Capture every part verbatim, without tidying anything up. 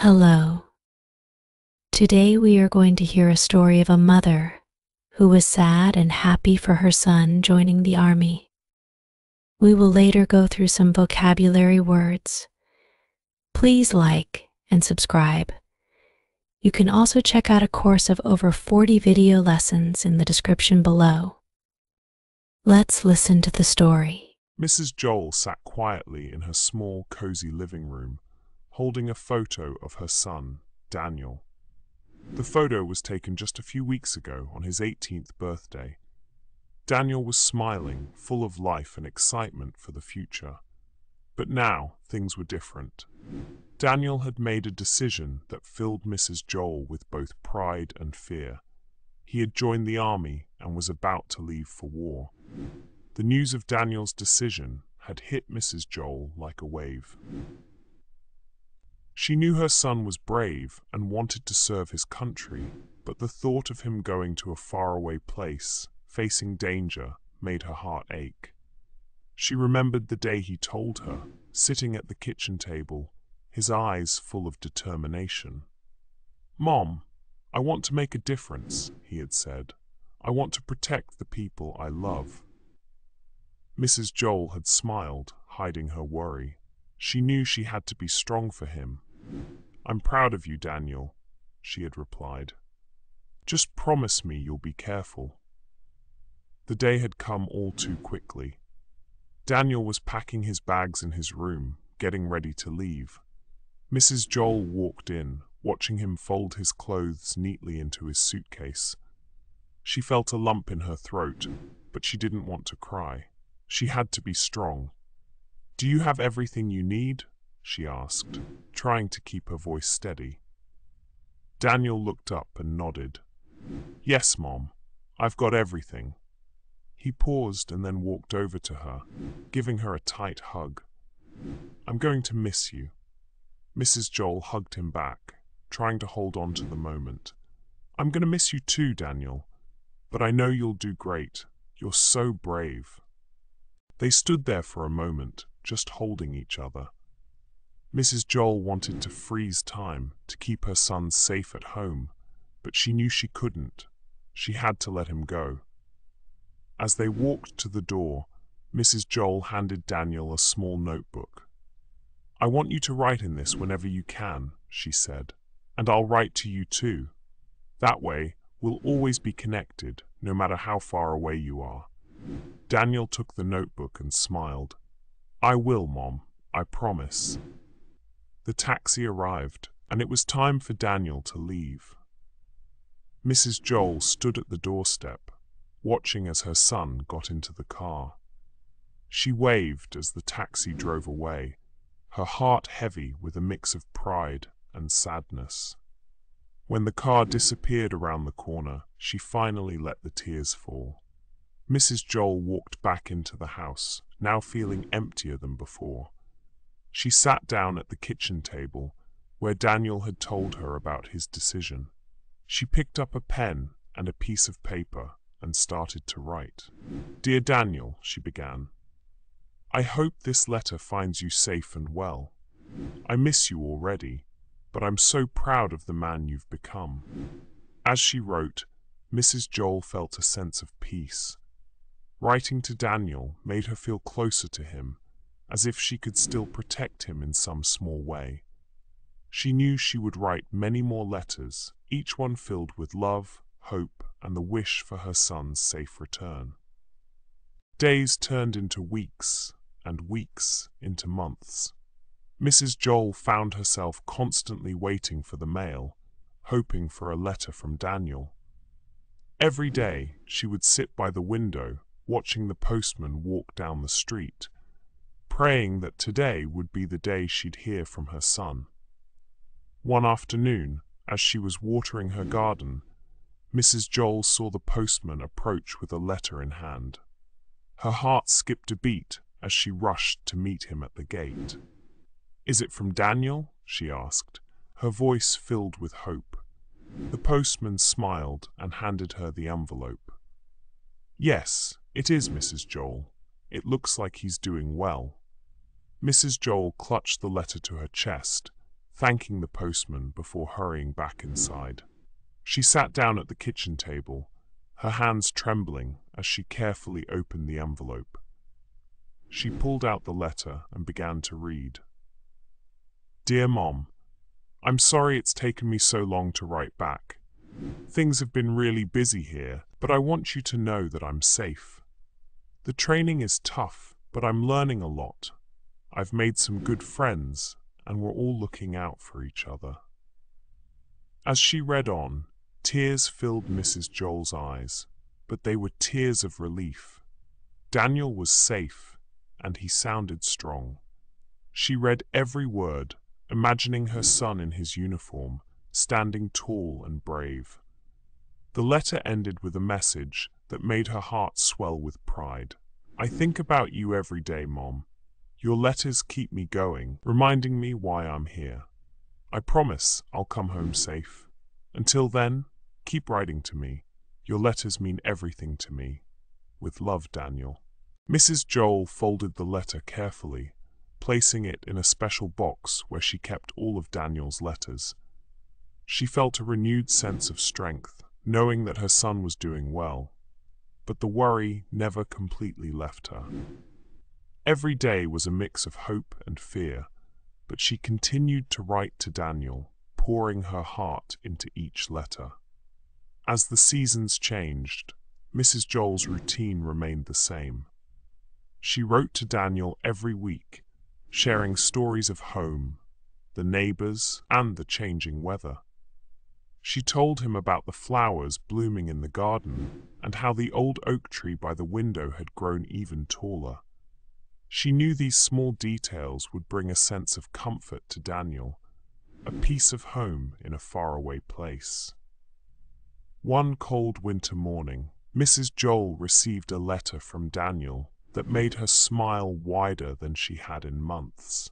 Hello. Today we are going to hear a story of a mother who was sad and happy for her son joining the army. We will later go through some vocabulary words. Please like and subscribe. You can also check out a course of over forty video lessons in the description below. Let's listen to the story. Missus Joel sat quietly in her small, cozy living room, holding a photo of her son, Daniel. The photo was taken just a few weeks ago on his eighteenth birthday. Daniel was smiling, full of life and excitement for the future. But now, things were different. Daniel had made a decision that filled Missus Joel with both pride and fear. He had joined the army and was about to leave for war. The news of Daniel's decision had hit Missus Joel like a wave. She knew her son was brave and wanted to serve his country, but the thought of him going to a faraway place, facing danger, made her heart ache. She remembered the day he told her, sitting at the kitchen table, his eyes full of determination. "Mom, I want to make a difference," he had said. "I want to protect the people I love." Missus Joel had smiled, hiding her worry. She knew she had to be strong for him. "I'm proud of you, Daniel," she had replied. "Just promise me you'll be careful." The day had come all too quickly. Daniel was packing his bags in his room, getting ready to leave. Missus Joel walked in, watching him fold his clothes neatly into his suitcase. She felt a lump in her throat, but she didn't want to cry. She had to be strong. "Do you have everything you need?" she asked, trying to keep her voice steady. Daniel looked up and nodded. "Yes, Mom, I've got everything." He paused and then walked over to her, giving her a tight hug. "I'm going to miss you." Missus Joel hugged him back, trying to hold on to the moment. "I'm going to miss you too, Daniel, but I know you'll do great. You're so brave." They stood there for a moment, just holding each other. Missus Joel wanted to freeze time to keep her son safe at home, but she knew she couldn't. She had to let him go. As they walked to the door, Missus Joel handed Daniel a small notebook. "I want you to write in this whenever you can," she said, "and I'll write to you too. That way, we'll always be connected, no matter how far away you are." Daniel took the notebook and smiled. "I will, Mom, I promise." The taxi arrived, and it was time for Daniel to leave. Missus Joel stood at the doorstep, watching as her son got into the car. She waved as the taxi drove away, her heart heavy with a mix of pride and sadness. When the car disappeared around the corner, she finally let the tears fall. Missus Joel walked back into the house, now feeling emptier than before. She sat down at the kitchen table, where Daniel had told her about his decision. She picked up a pen and a piece of paper and started to write. "Dear Daniel," she began, "I hope this letter finds you safe and well. I miss you already, but I'm so proud of the man you've become." As she wrote, Missus Joel felt a sense of peace. Writing to Daniel made her feel closer to him, as if she could still protect him in some small way. She knew she would write many more letters, each one filled with love, hope, and the wish for her son's safe return. Days turned into weeks, and weeks into months. Missus Joel found herself constantly waiting for the mail, hoping for a letter from Daniel. Every day, she would sit by the window, watching the postman walk down the street, praying that today would be the day she'd hear from her son. One afternoon, as she was watering her garden, Missus Joel saw the postman approach with a letter in hand. Her heart skipped a beat as she rushed to meet him at the gate. "Is it from Daniel?" she asked, her voice filled with hope. The postman smiled and handed her the envelope. "Yes, it is, Missus Joel. It looks like he's doing well." Missus Joel clutched the letter to her chest, thanking the postman before hurrying back inside. She sat down at the kitchen table, her hands trembling as she carefully opened the envelope. She pulled out the letter and began to read. Dear Mom, I'm sorry it's taken me so long to write back. Things have been really busy here, but I want you to know that I'm safe. The training is tough, but I'm learning a lot. I've made some good friends, and we're all looking out for each other. As she read on, tears filled Missus Joel's eyes, but they were tears of relief. Daniel was safe, and he sounded strong. She read every word, imagining her son in his uniform, standing tall and brave. The letter ended with a message that made her heart swell with pride. I think about you every day, Mom. Your letters keep me going, reminding me why I'm here. I promise I'll come home safe. Until then, keep writing to me. Your letters mean everything to me. With love, Daniel. Missus Joel folded the letter carefully, placing it in a special box where she kept all of Daniel's letters. She felt a renewed sense of strength, knowing that her son was doing well, but the worry never completely left her. Every day was a mix of hope and fear, but she continued to write to Daniel, pouring her heart into each letter. As the seasons changed, Missus Joel's routine remained the same. She wrote to Daniel every week, sharing stories of home, the neighbors, and the changing weather. She told him about the flowers blooming in the garden and how the old oak tree by the window had grown even taller. She knew these small details would bring a sense of comfort to Daniel, a piece of home in a faraway place. One cold winter morning, Missus Joel received a letter from Daniel that made her smile wider than she had in months.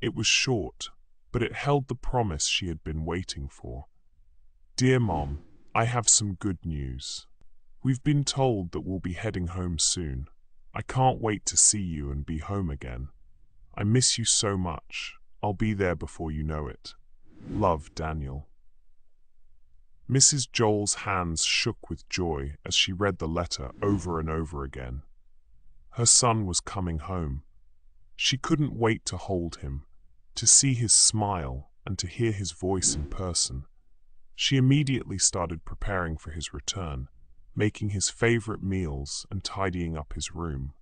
It was short, but it held the promise she had been waiting for. Dear Mom, I have some good news. We've been told that we'll be heading home soon. I can't wait to see you and be home again. I miss you so much. I'll be there before you know it. Love, Daniel. Missus Joel's hands shook with joy as she read the letter over and over again. Her son was coming home. She couldn't wait to hold him, to see his smile, and to hear his voice in person. She immediately started preparing for his return, making his favorite meals and tidying up his room.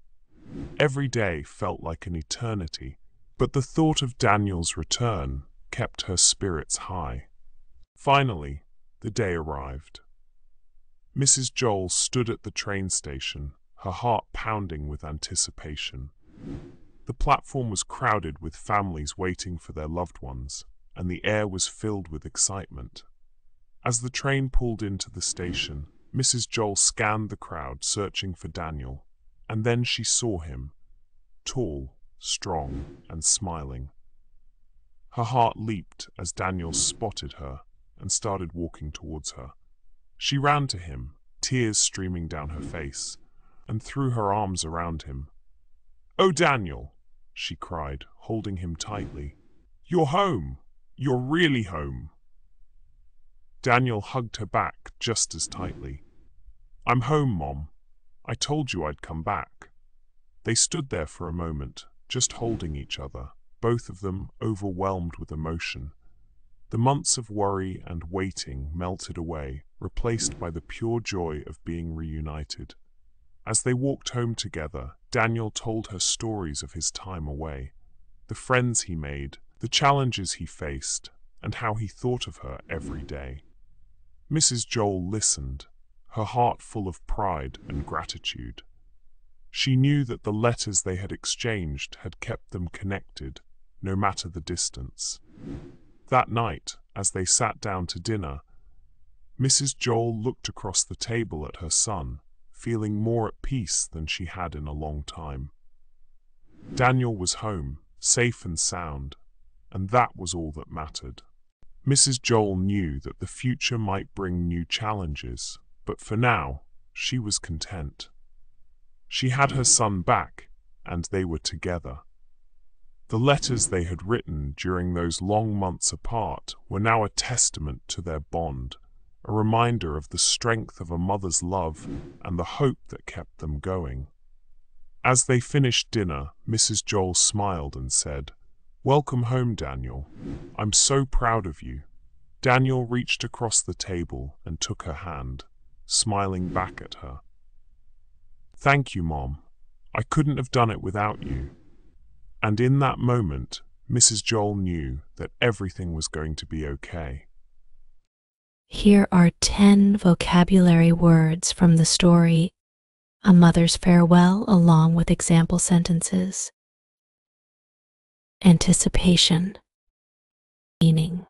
Every day felt like an eternity, but the thought of Daniel's return kept her spirits high. Finally, the day arrived. Missus Joel stood at the train station, her heart pounding with anticipation. The platform was crowded with families waiting for their loved ones, and the air was filled with excitement. As the train pulled into the station, Missus Joel scanned the crowd, searching for Daniel, and then she saw him, tall, strong, and smiling. Her heart leaped as Daniel spotted her and started walking towards her. She ran to him, tears streaming down her face, and threw her arms around him. "Oh, Daniel," she cried, holding him tightly. "You're home. You're really home." Daniel hugged her back just as tightly. "I'm home, Mom. I told you I'd come back." They stood there for a moment, just holding each other, both of them overwhelmed with emotion. The months of worry and waiting melted away, replaced by the pure joy of being reunited. As they walked home together, Daniel told her stories of his time away, the friends he made, the challenges he faced, and how he thought of her every day. Missus Joel listened, her heart full of pride and gratitude. She knew that the letters they had exchanged had kept them connected, no matter the distance. That night, as they sat down to dinner, Missus Joel looked across the table at her son, feeling more at peace than she had in a long time. Daniel was home, safe and sound, and that was all that mattered. Missus Joel knew that the future might bring new challenges, but for now, she was content. She had her son back, and they were together. The letters they had written during those long months apart were now a testament to their bond, a reminder of the strength of a mother's love and the hope that kept them going. As they finished dinner, Missus Joel smiled and said, "Welcome home, Daniel. I'm so proud of you." Daniel reached across the table and took her hand, smiling back at her. "Thank you, Mom. I couldn't have done it without you." And in that moment, Missus Joel knew that everything was going to be okay. Here are ten vocabulary words from the story, A Mother's Farewell, along with example sentences. Anticipation. Meaning.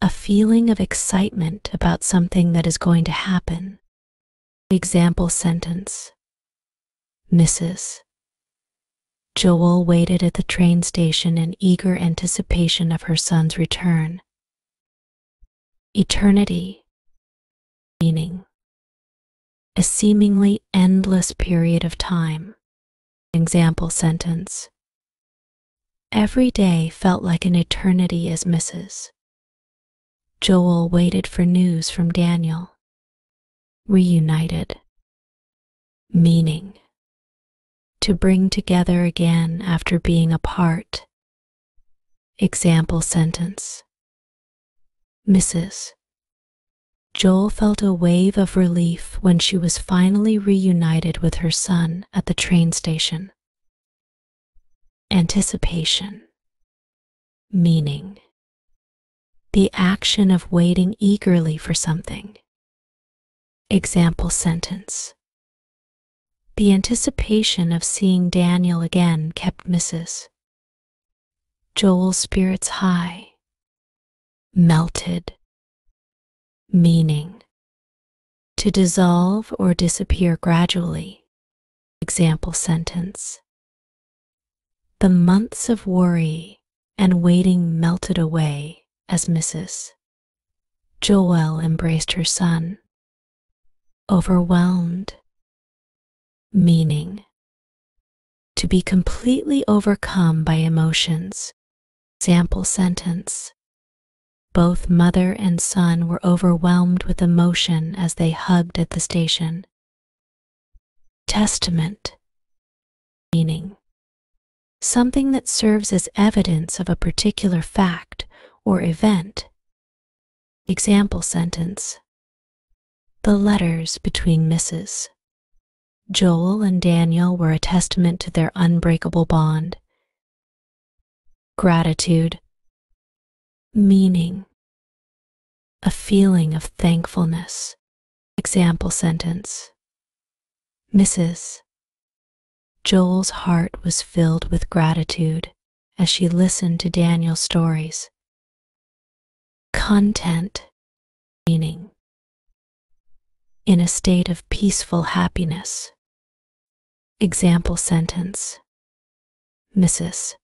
A feeling of excitement about something that is going to happen. Example sentence. Missus Joel waited at the train station in eager anticipation of her son's return. Eternity. Meaning. A seemingly endless period of time. Example sentence. Every day felt like an eternity as Missus Joel waited for news from Daniel. Reunited. Meaning. To bring together again after being apart. Example sentence. Missus Joel felt a wave of relief when she was finally reunited with her son at the train station. Anticipation. Meaning. The action of waiting eagerly for something. Example sentence. The anticipation of seeing Daniel again kept Missus Joel's spirits high. Melted. Meaning. To dissolve or disappear gradually. Example sentence. The months of worry and waiting melted away as Missus Joel embraced her son. Overwhelmed. Meaning. To be completely overcome by emotions. Example sentence. Both mother and son were overwhelmed with emotion as they hugged at the station. Testament. Meaning. Something that serves as evidence of a particular fact or event. Example sentence. The letters between Missus Joel and Daniel were a testament to their unbreakable bond. Gratitude. Meaning. A feeling of thankfulness. Example sentence. Missus Joel's heart was filled with gratitude as she listened to Daniel's stories. Content. Meaning. In a state of peaceful happiness. Example sentence. Missus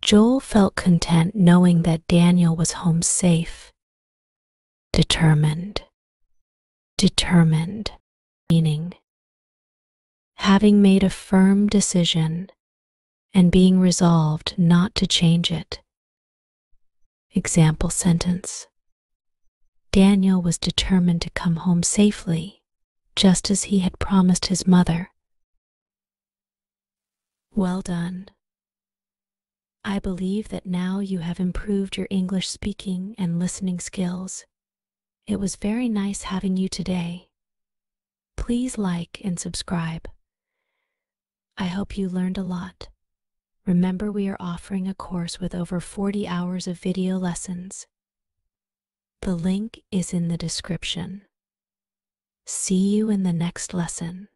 Joel felt content knowing that Daniel was home safe. Determined. Determined. Meaning. Having made a firm decision and being resolved not to change it. Example sentence. Daniel was determined to come home safely, just as he had promised his mother. Well done. I believe that now you have improved your English speaking and listening skills. It was very nice having you today. Please like and subscribe. I hope you learned a lot. Remember, we are offering a course with over forty hours of video lessons. The link is in the description. See you in the next lesson.